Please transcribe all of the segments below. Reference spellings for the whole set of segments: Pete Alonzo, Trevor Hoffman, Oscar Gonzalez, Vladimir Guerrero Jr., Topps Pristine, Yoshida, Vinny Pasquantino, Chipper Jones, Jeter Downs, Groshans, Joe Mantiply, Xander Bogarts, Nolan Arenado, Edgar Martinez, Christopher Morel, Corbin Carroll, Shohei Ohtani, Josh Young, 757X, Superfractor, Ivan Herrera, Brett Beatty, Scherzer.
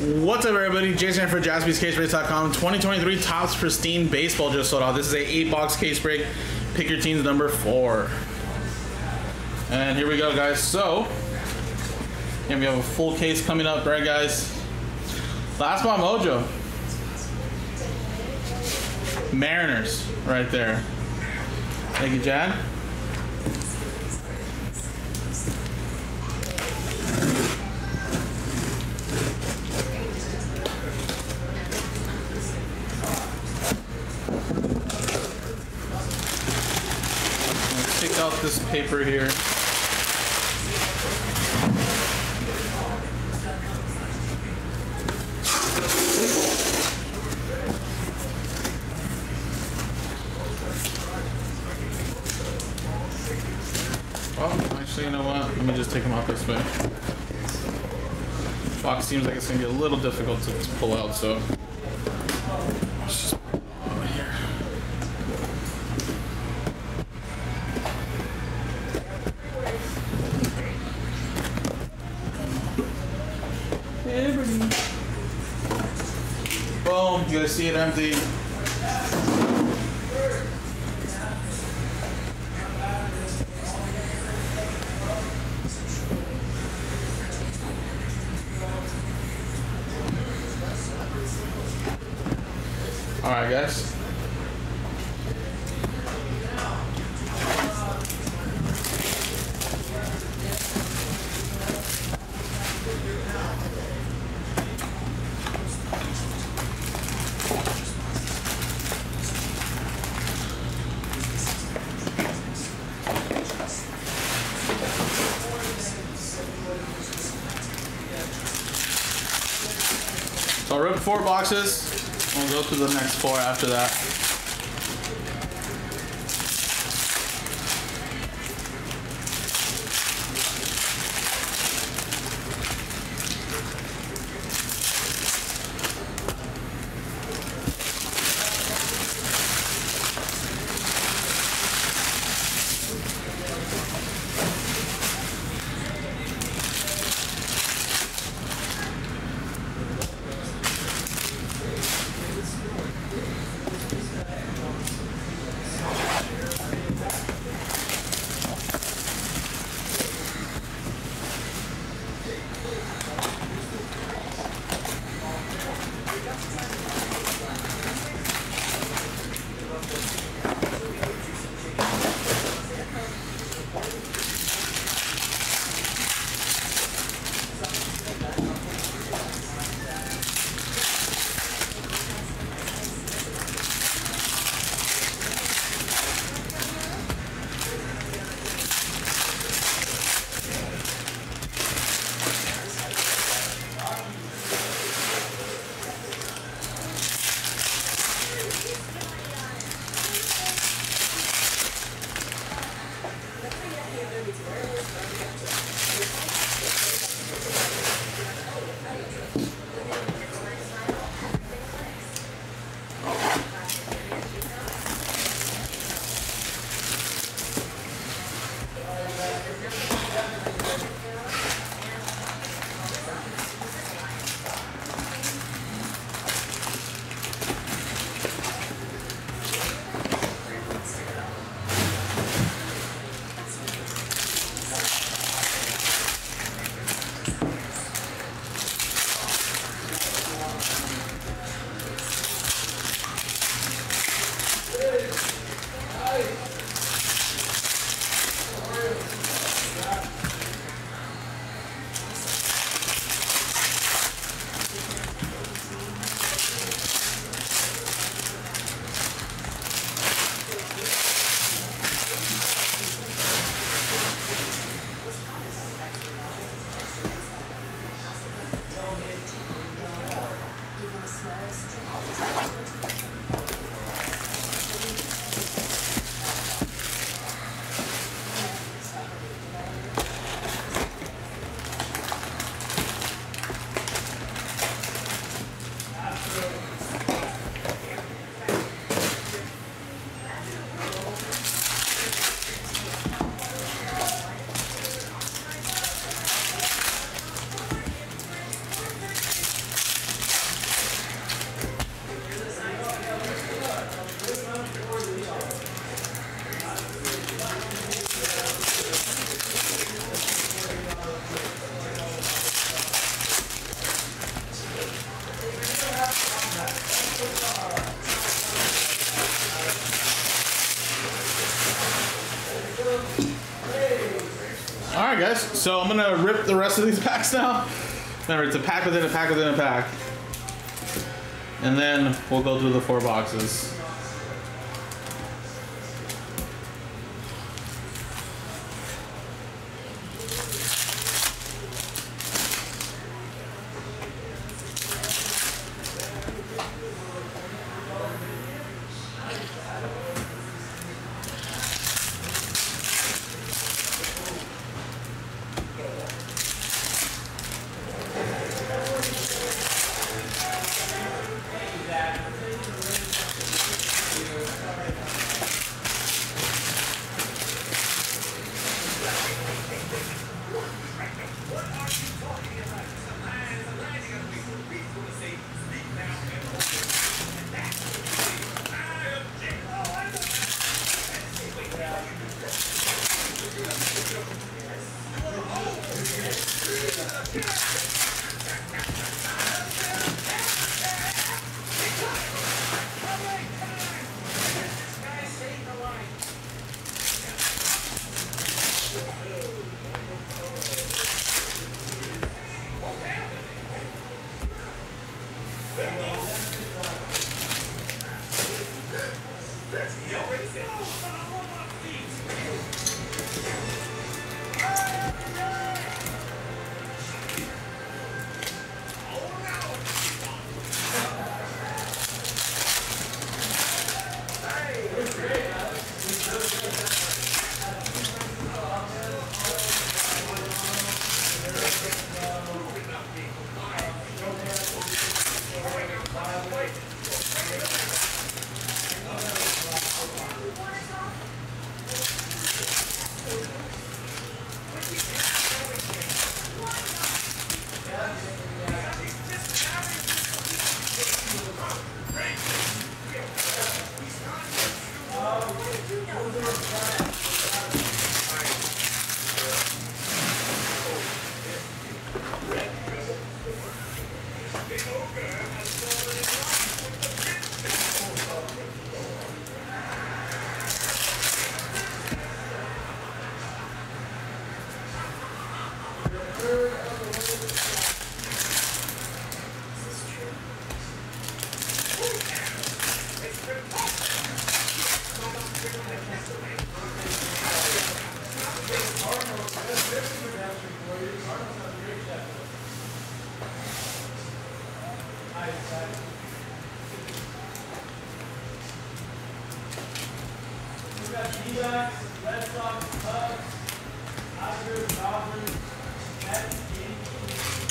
What's up, everybody? Jason here for JaspysCaseBreaks.com. 2023 Topps Pristine Baseball just sold out. This is a 8-box case break. Pick your team's number 4. And here we go, guys. So, and we have a full case coming up, right, guys? Last spot mojo. Mariners, right there. Thank you, Jad. Out this paper here. Oh, actually, you know what? Let me just take them out this way. Box seems like it's going to be a little difficult to pull out, so. Boom, you guys see it empty. Alright, guys. So I ripped 4 boxes. We'll go through the next 4 after that. guys. So I'm gonna rip the rest of these packs now. Remember, it's a pack within a pack within a pack. And then we'll go through the four boxes.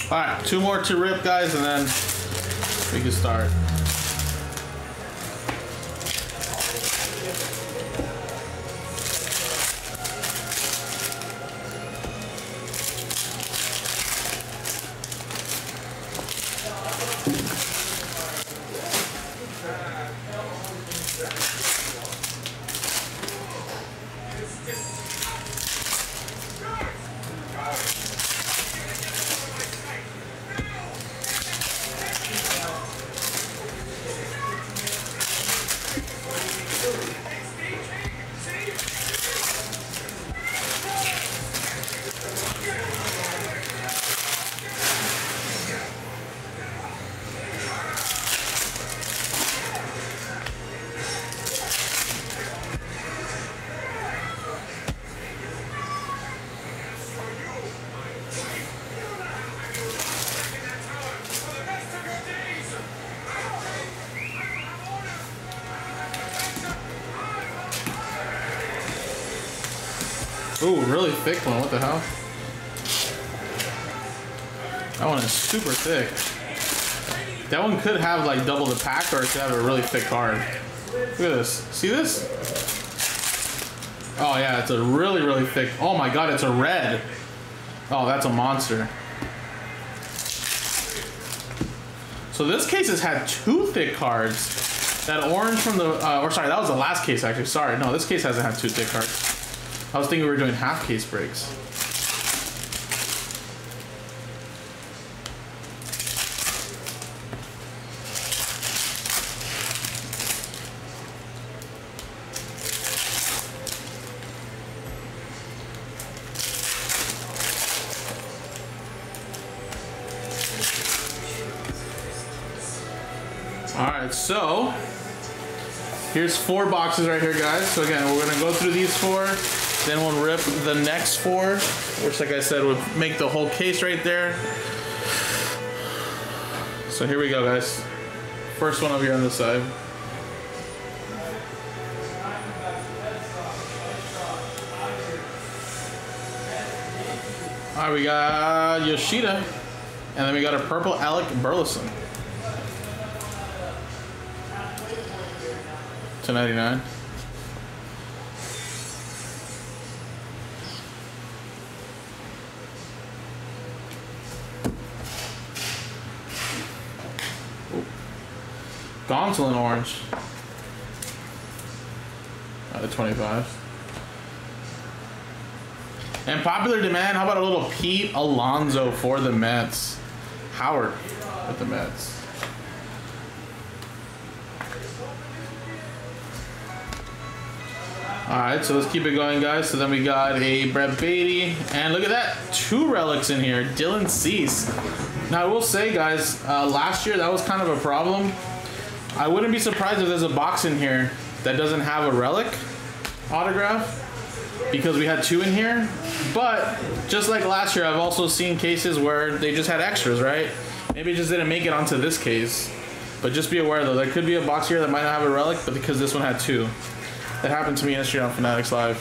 All right, two more to rip, guys, and then we can start. Ooh, really thick one, what the hell? That one is super thick. That one could have like double the pack, or it could have a really thick card. Look at this, see this? Oh yeah, it's a really, really thick, oh my God, it's a red. Oh, that's a monster. So this case has had two thick cards. That orange from the, or sorry, that was the last case actually, sorry. No, this case hasn't had two thick cards. I was thinking we were doing half case breaks. Alright, so here's 4 boxes right here, guys. So again, we're gonna go through these 4, then we'll rip the next 4, which like I said would make the whole case right there. So here we go, guys. First one over here on this side. Alright, we got Yoshida, and then we got a purple Alec Burleson. /99. Gonsolin orange. /25. And popular demand, how about a little Pete Alonzo for the Mets? Howard with the Mets. All right, so let's keep it going, guys. So then we got a Brett Beatty. And look at that, 2 relics in here. Dylan Cease. Now, I will say, guys, last year that was kind of a problem. I wouldn't be surprised if there's a box in here that doesn't have a relic autograph, because we had 2 in here. But just like last year, I've also seen cases where they just had extras, right? Maybe it just didn't make it onto this case. But just be aware, though, there could be a box here that might not have a relic, but because this one had 2. That happened to me yesterday on Fanatics Live.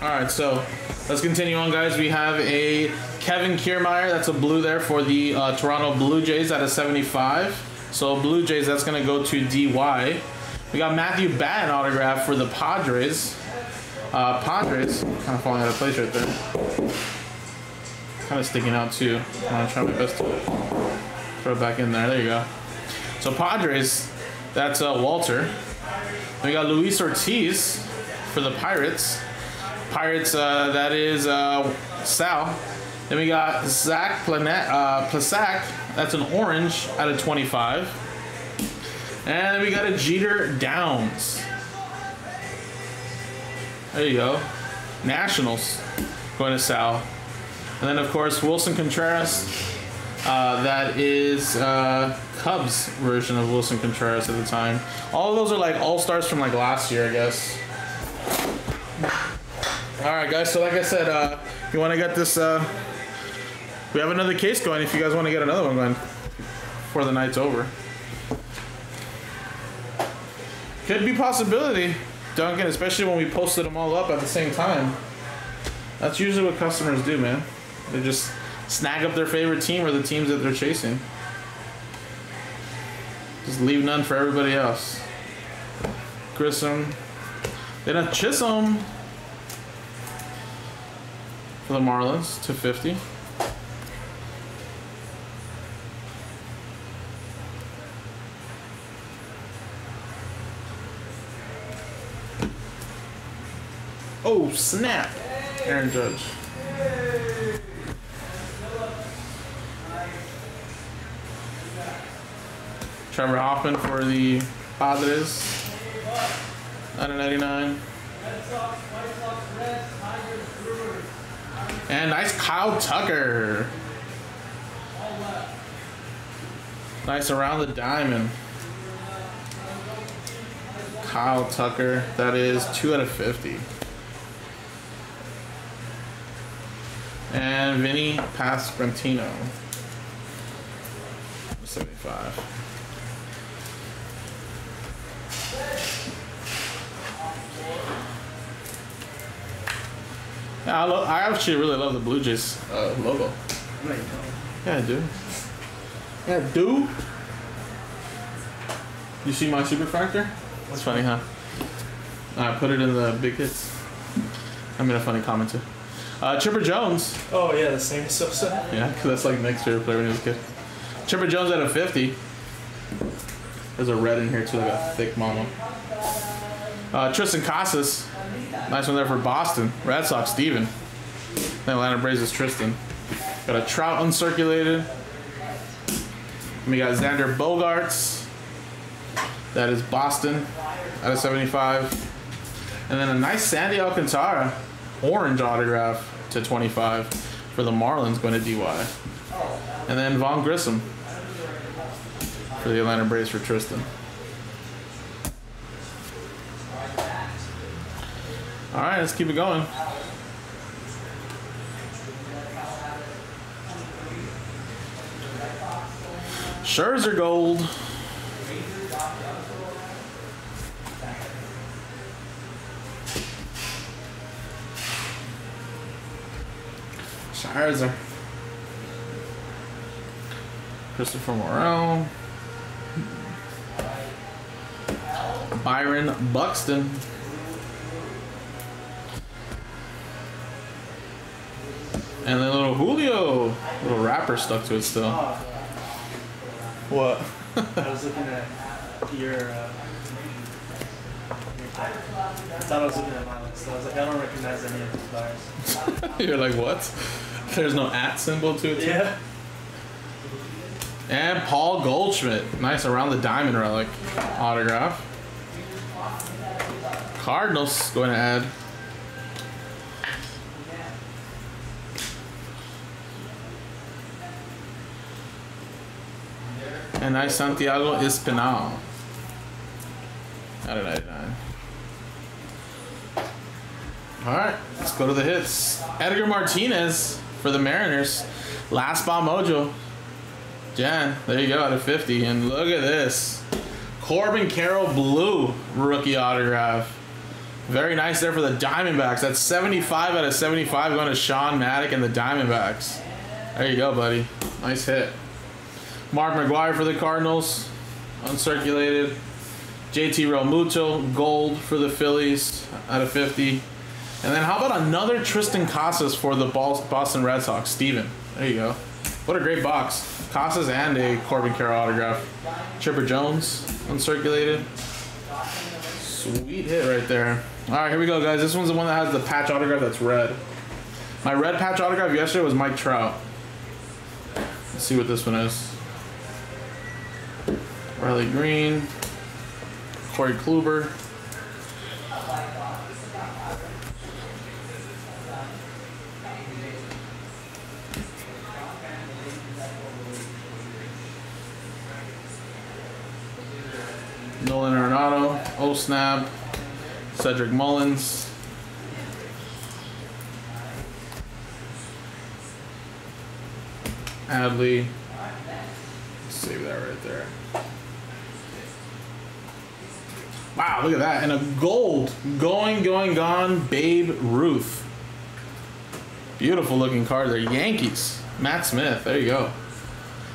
All right, so let's continue on, guys. We have a Kevin Kiermaier. That's a blue there for the Toronto Blue Jays at /75. So Blue Jays, that's going to go to DY. We got Matthew Batten autograph for the Padres. Kind of falling out of place right there. Kind of sticking out too. I'm going to try my best to throw it back in there. There you go. So Padres, that's Walter. We got Luis Ortiz for the Pirates. That is Sal. Then we got Zach Plasac. That's an orange /25. And then we got a Jeter Downs. There you go. Nationals going to Sal. And then, of course, Wilson Contreras. That is Cubs version of Wilson Contreras at the time. All of those are like all-stars from like last year, I guess. All right, guys. So like I said, if you want to get this, we have another case going if you guys want to get another one going before the night's over. Could be a possibility. Duncan, especially when we posted them all up at the same time. That's usually what customers do, man. They just snag up their favorite team or the teams that they're chasing. Just leave none for everybody else. Grissom. Then a Chisholm for the Marlins, /250. Oh, snap. Aaron Judge. Trevor Hoffman for the Padres, /99. And nice Kyle Tucker. Nice around the diamond. Kyle Tucker, that is 2/50. And Vinny Pasquantino, /75. Yeah, I actually really love the Blue Jays logo. Yeah, I do. Yeah, I do. You see my superfractor? That's funny, huh? I put it in the big hits. I made a funny comment too. Chipper Jones. Oh yeah, the same stuff. So. Yeah, because that's like next year player when he was a kid. Chipper Jones at /50. There's a red in here too, like a thick mama. Tristan Casas. Nice one there for Boston. Red Sox, Steven. Atlanta Braves is Tristan. Got a Trout uncirculated. And we got Xander Bogarts. That is Boston at /75. And then a nice Sandy Alcantara. Orange autograph /25 for the Marlins going to DY. And then Vaughn Grissom for the Atlanta Braves for Tristan. All right, let's keep it going. Scherzer gold. Scherzer. Christopher Morel. Byron Buxton. And then little Julio. Little wrapper stuck to it still. What? I was looking at your... I thought I was looking at mine, so I was like, I don't recognize any of these buyers. You're like, what? There's no at symbol to it too? Yeah. And Paul Goldschmidt. Nice around the diamond relic autograph. Cardinals going to add. And nice Santiago Espinal. Out of 99. Alright, let's go to the hits. Edgar Martinez for the Mariners. Last Bomb Mojo. Jan, there you go, out of 50. And look at this. Corbin Carroll Blue rookie autograph. Very nice there for the Diamondbacks. That's 75 out of 75 going to Sean Maddock and the Diamondbacks. There you go, buddy. Nice hit. Mark McGwire for the Cardinals, uncirculated. JT Realmuto, gold for the Phillies, out of 50. And then how about another Tristan Casas for the Boston Red Sox, Steven. There you go. What a great box. Casas and a Corbin Carroll autograph. Chipper Jones, uncirculated. Sweet hit right there. All right, here we go, guys. This one's the one that has the patch autograph that's red. My red patch autograph yesterday was Mike Trout. Let's see what this one is. Riley Green, Corey Kluber, Nolan Arenado, Osnab, Cedric Mullins, Adley. Save that right there. Wow, look at that. And a gold gone Babe Ruth. Beautiful looking card there. Yankees. Matt Smith. There you go.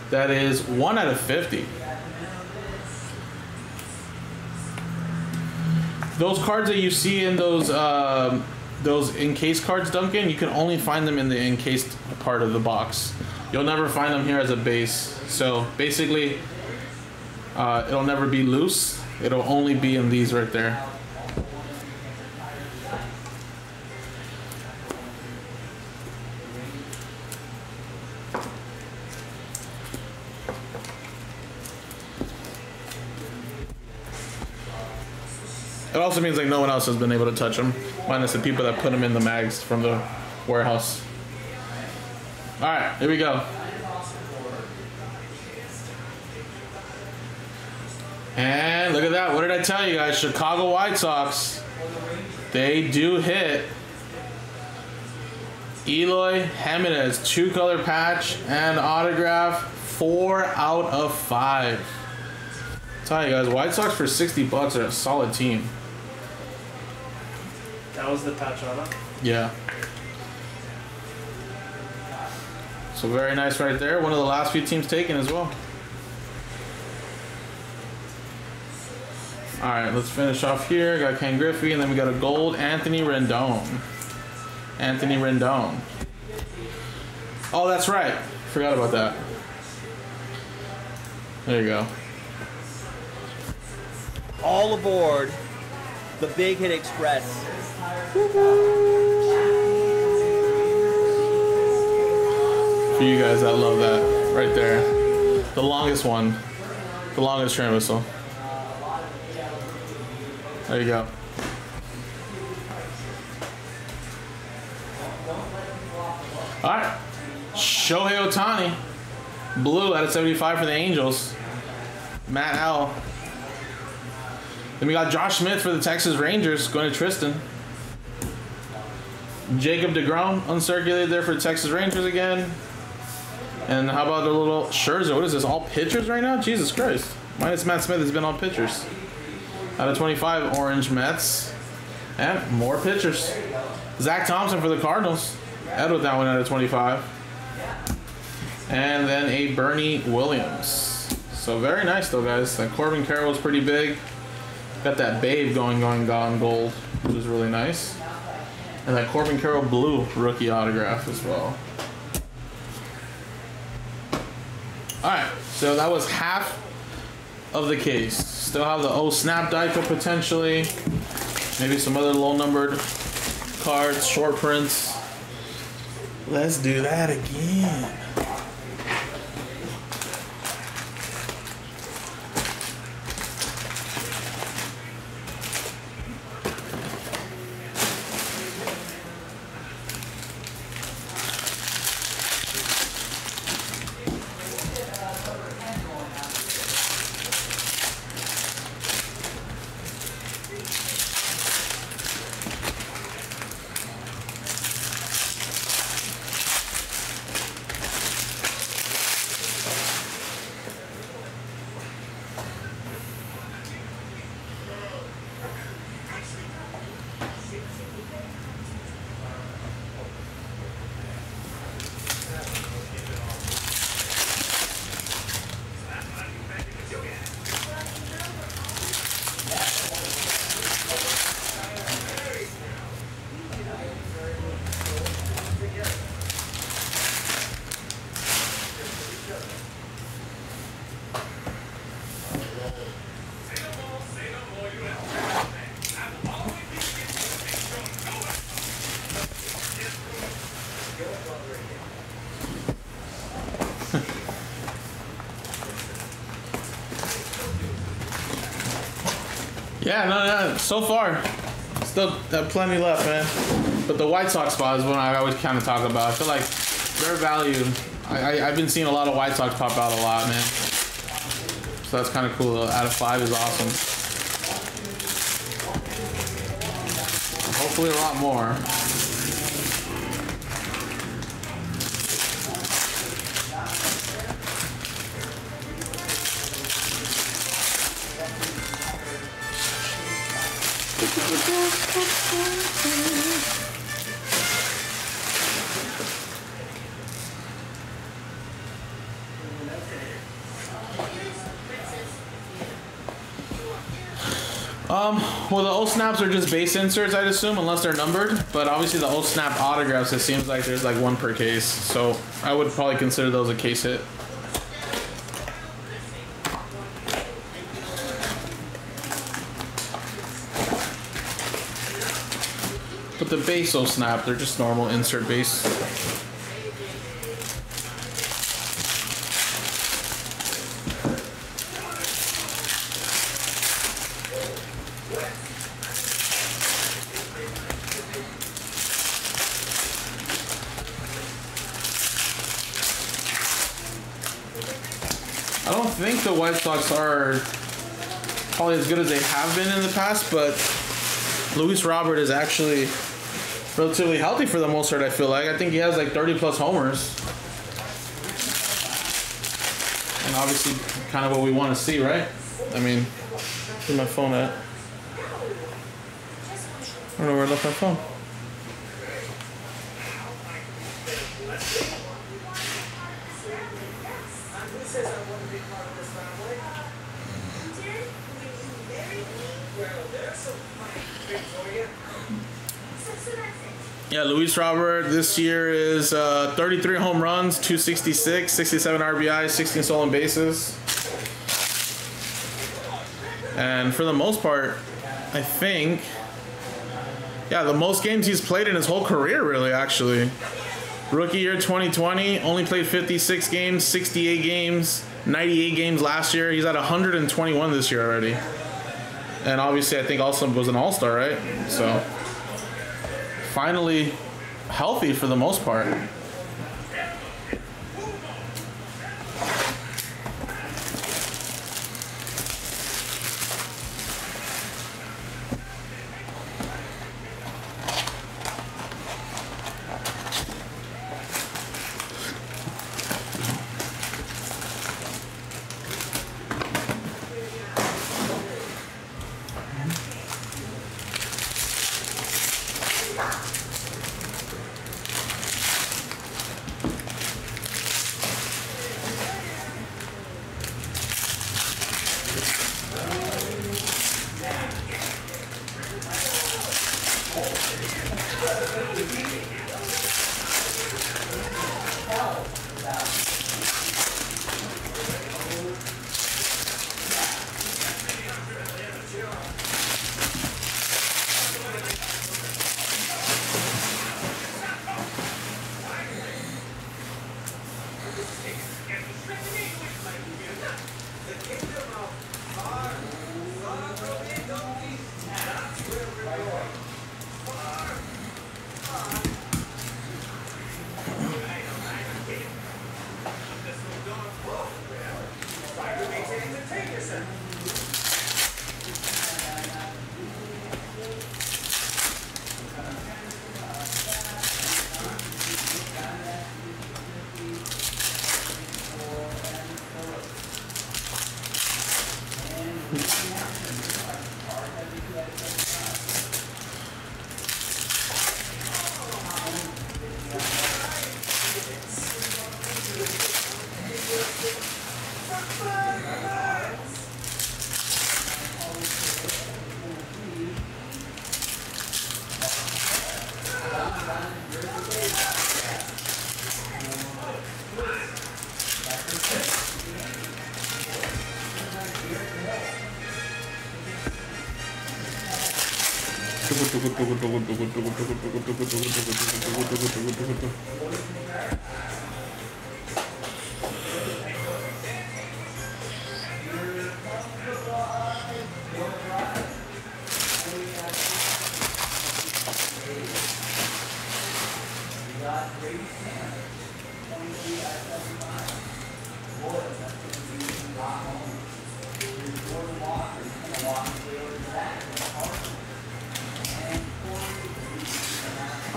That is 1 out of 50. Those cards that you see in those encased cards, Duncan, you can only find them in the encased part of the box. You'll never find them here as a base. So basically, it'll never be loose. It'll only be in these right there. It also means like no one else has been able to touch them, minus the people that put them in the mags from the warehouse. All right, here we go. And look at that. What did I tell you guys? Chicago White Sox. They do hit. Eloy Jimenez, two-color patch and autograph, 4 out of 5. I'm telling you guys, White Sox for $60 are a solid team. That was the patch auto? Yeah. So very nice right there. One of the last few teams taken as well. All right, let's finish off here. Got Ken Griffey, and then we got a gold Anthony Rendon. Anthony Rendon. Oh, that's right. Forgot about that. There you go. All aboard the Big Hit Express. For you guys that love that, right there. The longest one. The longest train whistle. There you go. All right. Shohei Ohtani. Blue out of 75 for the Angels. Matt Howell. Then we got Josh Smith for the Texas Rangers, going to Tristan. Jacob DeGrom, uncirculated there for Texas Rangers again. And how about the little Scherzer? What is this, all pitchers right now? Jesus Christ. Minus Matt Smith has been all pitchers. Out of 25, orange Mets. And more pitchers. Zach Thompson for the Cardinals. Ed with that one out of 25. And then a Bernie Williams. So very nice, though, guys. That Corbin Carroll is pretty big. Got that Babe going gold, which is really nice. And that Corbin Carroll blue rookie autograph as well. All right, so that was half of the case. Still have the O Snap Dico potentially. Maybe some other low-numbered cards, short prints. Let's do that again. Yeah, no, so far, still plenty left, man. But the White Sox spot is one I always kind of talk about. I feel like their value, I've been seeing a lot of White Sox pop out a lot, man. So that's kind of cool. Out of 5 is awesome. Hopefully a lot more. Well, the old snaps are just base inserts, I'd assume, unless they're numbered. But obviously, the old snap autographs, it seems like there's like one per case. So I would probably consider those a case hit. But the base old snap, they're just normal insert base. The White Sox are probably as good as they have been in the past, but Luis Robert is actually relatively healthy for the most part, I feel like. I think he has like 30-plus homers. And obviously kind of what we want to see, right? I mean, where's my phone at? I don't know where I left my phone. Yeah, Luis Robert this year is 33 home runs, 266, 67 RBI, 16 stolen bases. And for the most part, I think, yeah, the most games he's played in his whole career, really, actually. Rookie year 2020, only played 56 games, 68 games, 98 games last year. He's at 121 this year already. And obviously, I think also was an all-star, right? So finally healthy for the most part.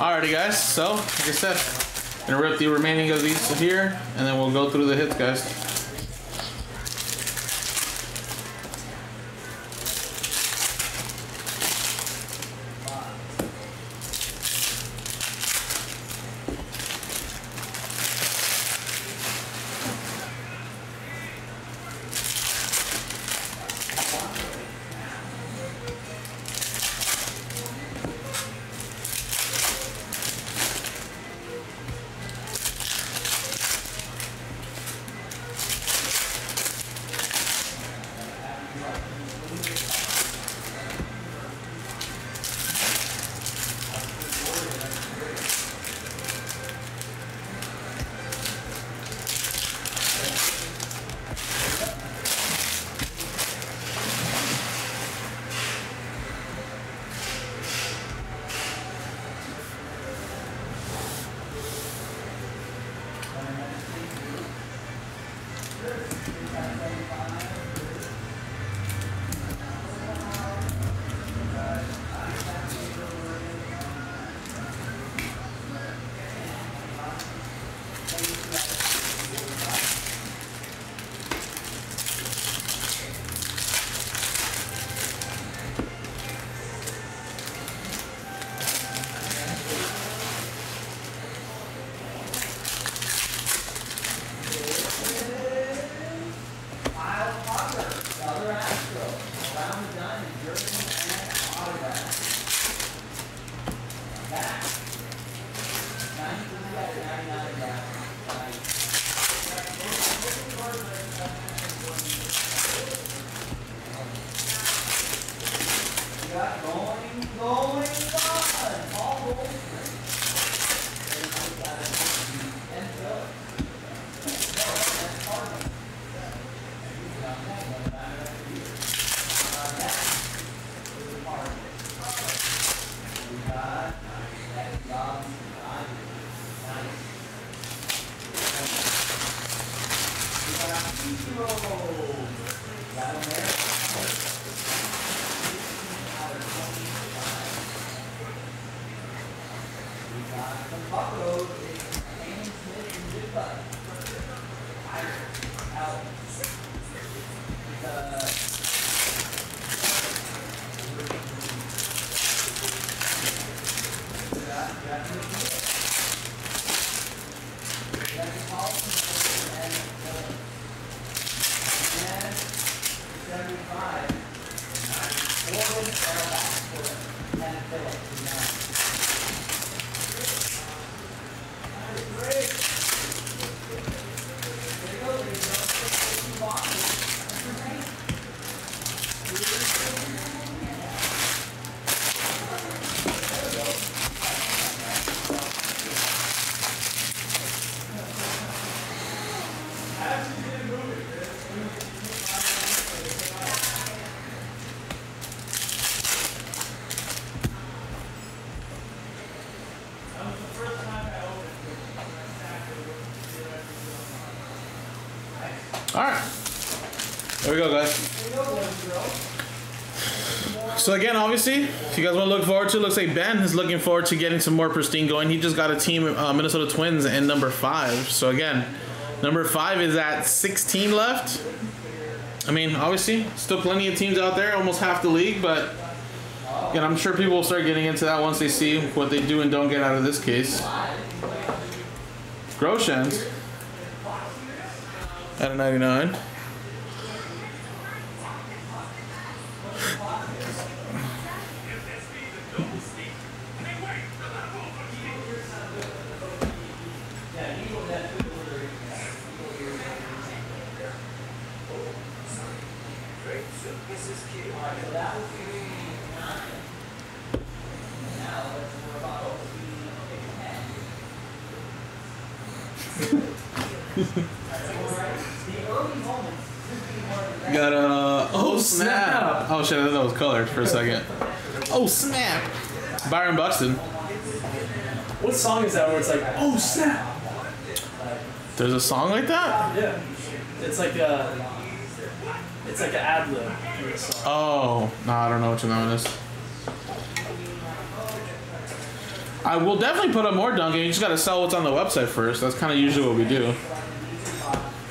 Alrighty guys, so like I said, I'm gonna rip the remaining of these here and then we'll go through the hits guys. There we go, guys. So again, obviously, if you guys want to look forward to it, looks like Ben is looking forward to getting some more pristine going. He just got a team, Minnesota Twins, and number 5. So again, number 5 is at 16 left. I mean, obviously, still plenty of teams out there, almost half the league, but again, I'm sure people will start getting into that once they see what they do and don't get out of this case. Groshans at a 99. Got a oh snap! Oh shit, I thought that was colored for a second. Oh snap! Byron Buxton. What song is that where it's like oh snap? There's a song like that? Yeah, it's like an ad lib. Oh no, I don't know what you know this. I will definitely put up more dunking. You just gotta sell what's on the website first. That's kind of usually what we do.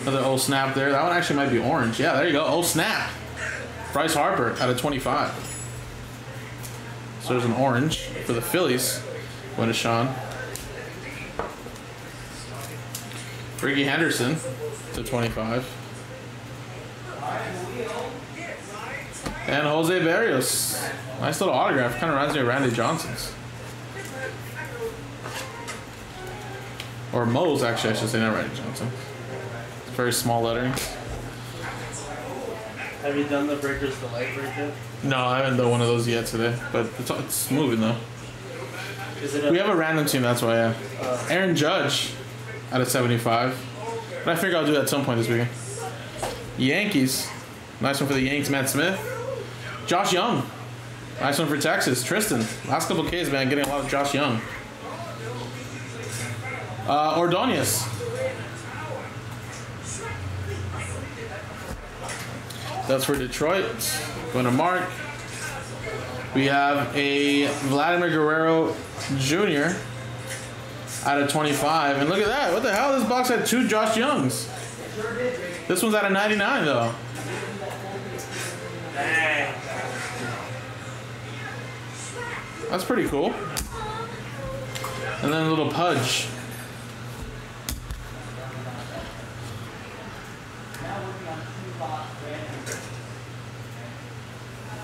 Another old snap there. That one actually might be orange. Yeah, there you go. Oh snap. Bryce Harper out of 25. So there's an orange for the Phillies. Went to Sean. Ricky Henderson to 25. And Jose Berrios. Nice little autograph. Kind of reminds me of Randy Johnson's. Or Moles, actually, I should say, not Randy Johnson. Very small lettering. Have you done the Breakers Delight break yet? No, I haven't done one of those yet today, but it's moving, though. Is it we have a random team, that's why, yeah. Aaron Judge out of 75. But I figure I'll do that at some point this weekend. Yankees. Nice one for the Yanks, Matt Smith. Josh Young. Nice one for Texas. Tristan. Last couple of Ks, man, getting a lot of Josh Young. Ordonez. That's for Detroit. Going to Mark. We have a Vladimir Guerrero Jr. out of 25. And look at that. What the hell? This box had two Josh Youngs. This one's out of 99, though. That's pretty cool. And then a little Pudge.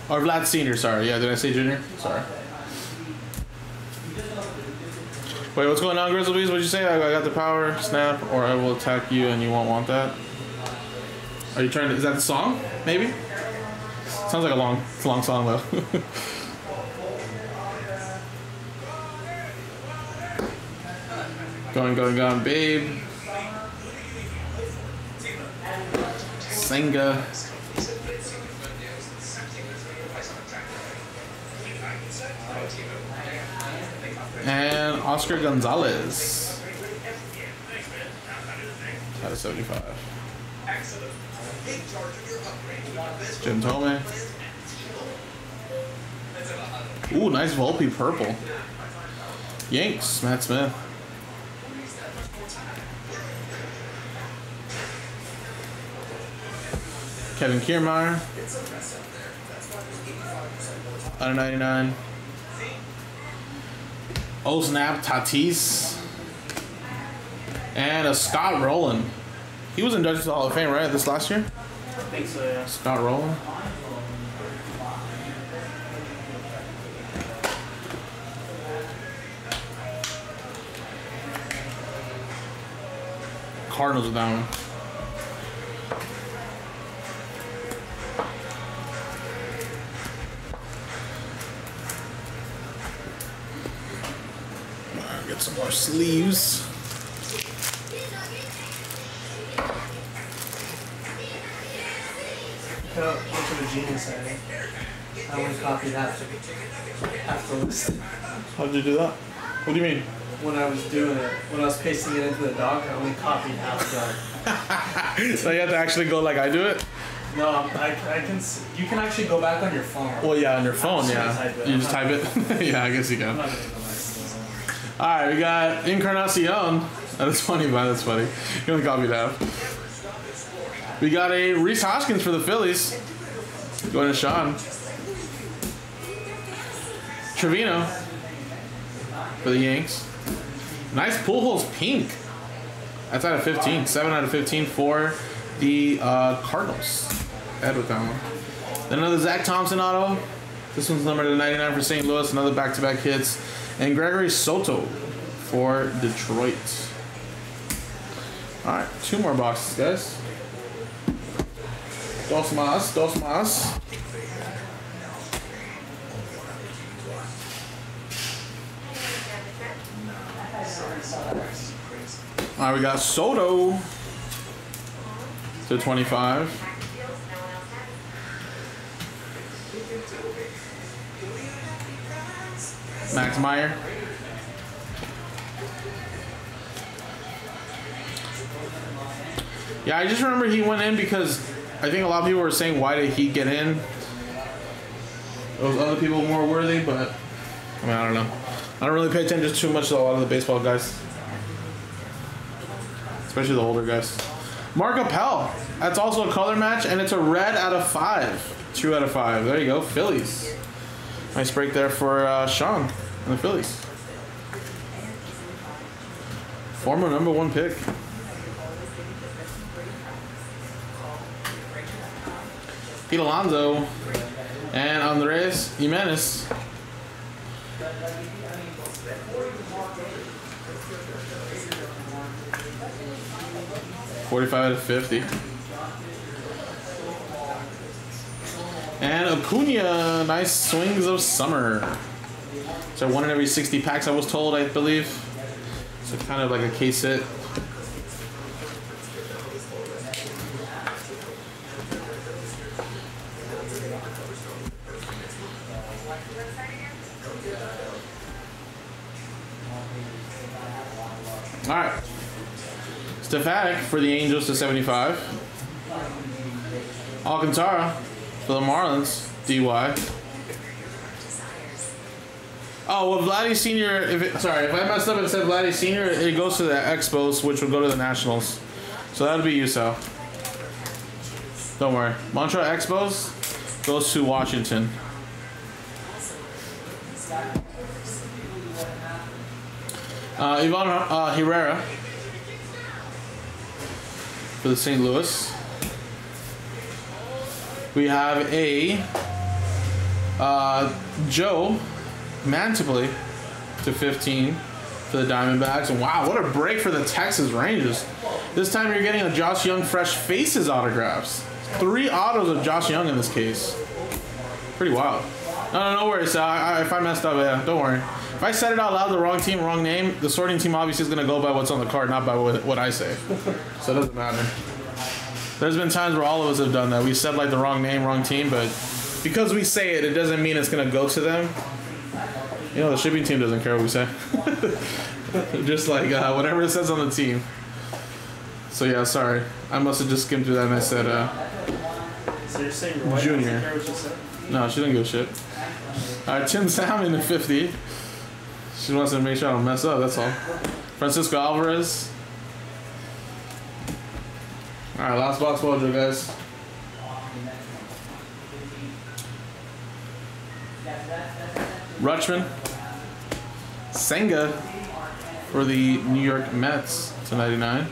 Or Vlad Sr., sorry. Yeah, did I say Jr.? Sorry. Wait, what's going on, Grizzlebees? What'd you say? I got the power, snap, or I will attack you and you won't want that. Are you trying to... Is that the song? Maybe? Sounds like a long song, though. Going, going, going, babe. Senga. And Oscar Gonzalez out of 75. Jim Thome. Ooh, nice Volpe purple. Yanks, Matt Smith. Kevin Kiermaier out of 99. Oh snap, Tatis. And a Scott Rolen. He was inducted to the Hall of Fame, right? This last year? I think so, yeah. Scott Rolen. Cardinals with that one. Some more sleeves. Put up Bunch of a Genius, I think. I want to copy that after list. How did you do that? What do you mean? When I was doing it, when I was pasting it into the doc, I only copied half done. So you have to actually go like I do it? No, I can. You can actually go back on your phone. Well, yeah, on your phone, yeah. You just type it. Yeah, I guess you can. All right, we got Encarnacion. That's funny, man. That's funny. You only got me down. We got a Rhys Hoskins for the Phillies. Going to Sean. Trevino for the Yanks. Nice Pujols pink. That's out of 15. 7 out of 15 for the Cardinals. Ed with that one. Then another Zach Thompson auto. This one's numbered to 99 for St. Louis. Another back-to-back hits. And Gregory Soto for Detroit. All right, two more boxes, guys. Dos más, dos más. All right, we got Soto to 25. Max Meyer. Yeah, I just remember he went in because I think a lot of people were saying, why did he get in? Those other people more worthy, but I mean, I don't know. I don't really pay attention too much to a lot of the baseball guys. Especially the older guys. Mark Appel. That's also a color match, and it's a red out of 5. 2 out of 5. There you go. Phillies. Nice break there for Sean and the Phillies. Former number 1 pick. Pete Alonzo and Andres Jimenez. $45 out of $50. And Acuna, nice swings of summer. So 1 in every 60 packs, I was told, I believe. So kind of like a case hit. All right. Stefanik for the Angels to 75. Alcantara for the Marlins, DY. Oh, well, Vladdy Sr., if I messed up and said Vladdy Sr., it goes to the Expos, which will go to the Nationals. So that would be you, Sal. Don't worry. Montreal Expos goes to Washington. Ivan Herrera for the St. Louis. We have a Joe Mantiply to 15 for the Diamondbacks. And wow, what a break for the Texas Rangers. This time you're getting a Josh Young Fresh Faces autographs. 3 autos of Josh Young in this case. Pretty wild. No, don't worry, Sal. If I messed up, yeah, don't worry. If I said it out loud, the wrong team, wrong name, the sorting team obviously is going to go by what's on the card, not by what I say. So it doesn't matter. There's been times where all of us have done that. We said, like, the wrong name, wrong team, but because we say it, it doesn't mean it's going to go to them. You know, the shipping team doesn't care what we say. Just, like, whatever it says on the team. So, yeah, sorry. I must have just skimmed through that and I said, So you're saying your wife doesn't care what you said? No, she doesn't give a shit. All right, Tim Salmon to 50. She wants to make sure I don't mess up, that's all. Francisco Alvarez. Alright, last box mojo, guys. Rutschman. Senga for the New York Mets to 99.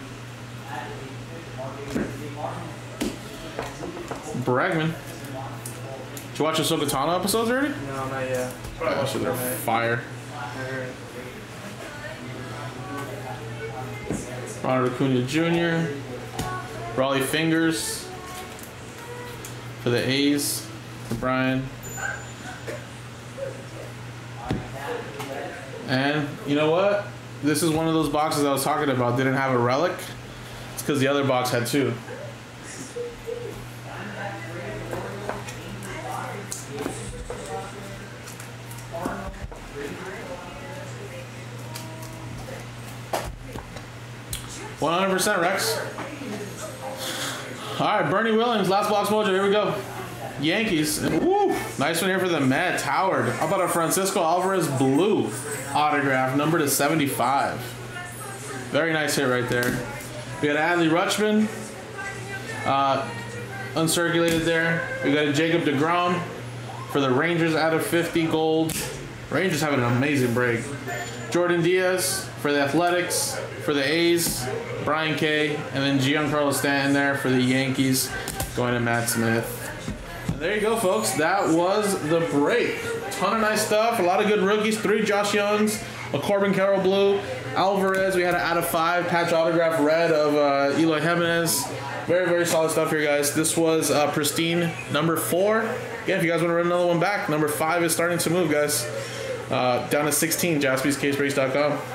Bregman. Did you watch the Sokotano episodes already? No, not yet. I watched it. They're fire. Ronald Acuna Jr. Raleigh Fingers for the A's for Brian. And you know what? This is one of those boxes I was talking about didn't have a relic. It's because the other box had 2. %, Rex. All right, Bernie Williams, last box mojo. Here we go. Yankees. Woo! Nice one here for the Mets. Howard. How about a Francisco Alvarez blue autograph, number to 75. Very nice hit right there. We got Adley Rutschman uncirculated there. We got Jacob DeGrom for the Rangers out of 50 gold. Rangers having an amazing break. Jordan Diaz for the Athletics, for the A's, Brian Kay, and then Giancarlo Stanton there for the Yankees, going to Matt Smith. And there you go, folks. That was the break. Ton of nice stuff. A lot of good rookies. 3 Josh Youngs, a Corbin Carroll blue, Alvarez. We had an out of 5 patch autograph red of Eloy Jimenez. Very, very solid stuff here, guys. This was Pristine number 4. Again, if you guys want to run another one back, number 5 is starting to move, guys. Down to 16, JaspysCaseBreaks.com.